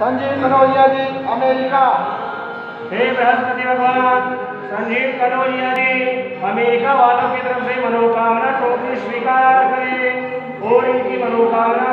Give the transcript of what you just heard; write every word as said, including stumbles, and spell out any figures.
Sanjeev Kanaujia ji America. हे बृहस्पति भगवान, Sanjeev Kanaujia ji America वालों की तरफ से मनोकामना टोकरी स्वीकार करें और इनकी मनोकामना